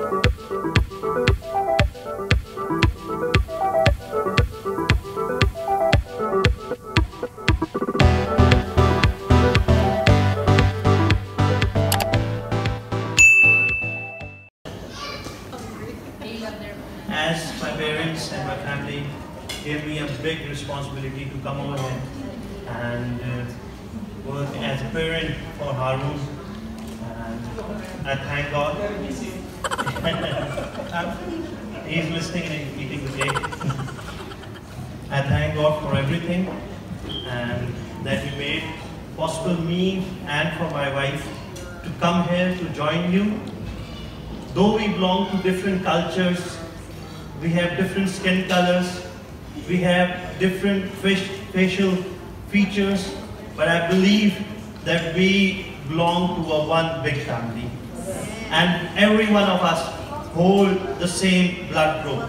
As my parents and my family gave me a big responsibility to come over here and work as a parent for Haroon, and I thank God. He's listening and eating the cake. I thank God for everything and that He made possible me and for my wife to come here to join you. Though we belong to different cultures, we have different skin colors, we have different facial features, but I believe that we belong to a one big family. And every one of us hold the same blood group.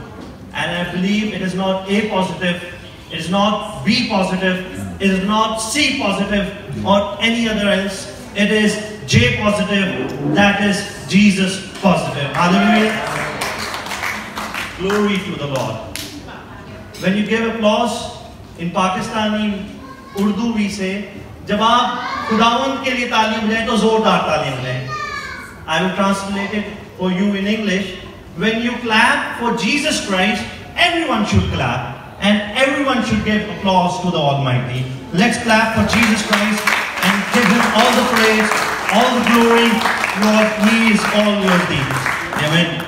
And I believe it is not A positive, it is not B positive, it is not C positive or any other else. It is J positive, that is Jesus positive. Hallelujah. Glory to the Lord. When you give applause, in Pakistani Urdu we say, जब आप खुदावंद के लिए तालीम लें तो जोरदार तालीम लें. I will translate it for you in English. When you clap for Jesus Christ, everyone should clap and everyone should give applause to the Almighty. Let's clap for Jesus Christ and give Him all the praise, all the glory, Lord, He is all worthy. Amen.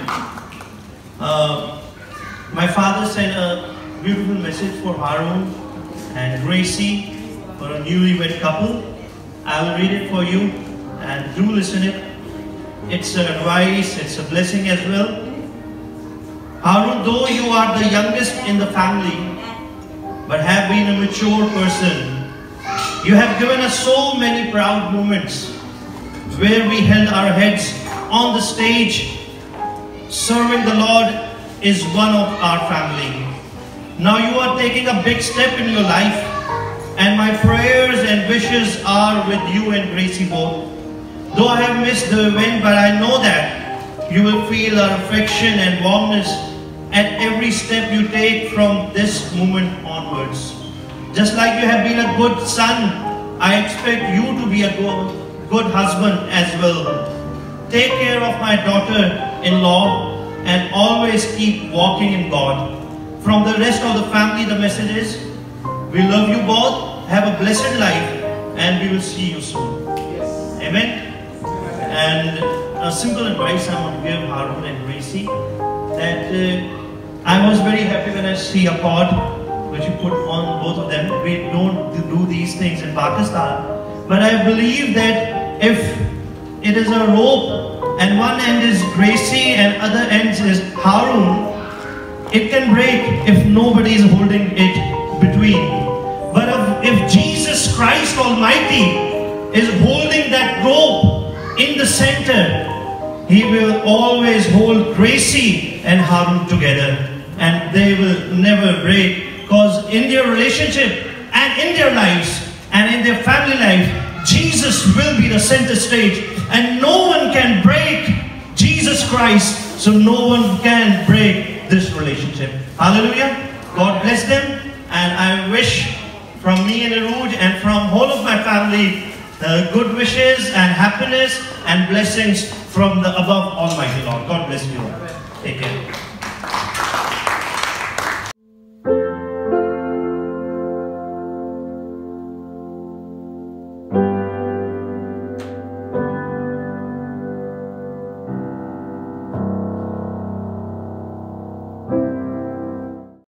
My father sent a beautiful message for Haroon and Gracie, for a newlywed couple. I will read it for you and do listen it. It's an advice, it's a blessing as well. Haroon, though you are the youngest in the family, but have been a mature person, you have given us so many proud moments where we held our heads on the stage. Serving the Lord is one of our family. Now you are taking a big step in your life, and my prayers and wishes are with you and Gracie both. Though I have missed the event, but I know that you will feel our affection and warmness at every step you take from this moment onwards. Just like you have been a good son, I expect you to be a good husband as well. Take care of my daughter-in-law and always keep walking in God. From the rest of the family, the message is, we love you both, have a blessed life, and we will see you soon. Yes. Amen. And a simple advice I want to give Haroon and Gracie, that I was very happy when I see a pod which you put on both of them. We don't do these things in Pakistan, but I believe that if it is a rope, and one end is Gracie and other end is Haroon, it can break if nobody is holding it between. But if Jesus Christ Almighty is holding that rope in the center, He will always hold Gracie and Haroon together, and they will never break, because in their relationship and in their lives and in their family life, Jesus will be the center stage. And no one can break Jesus Christ, so no one can break this relationship. Hallelujah. God bless them, and I wish from me and Arooj and from all of my family good wishes and happiness and blessings from the above Almighty Lord. God bless you all. Take care.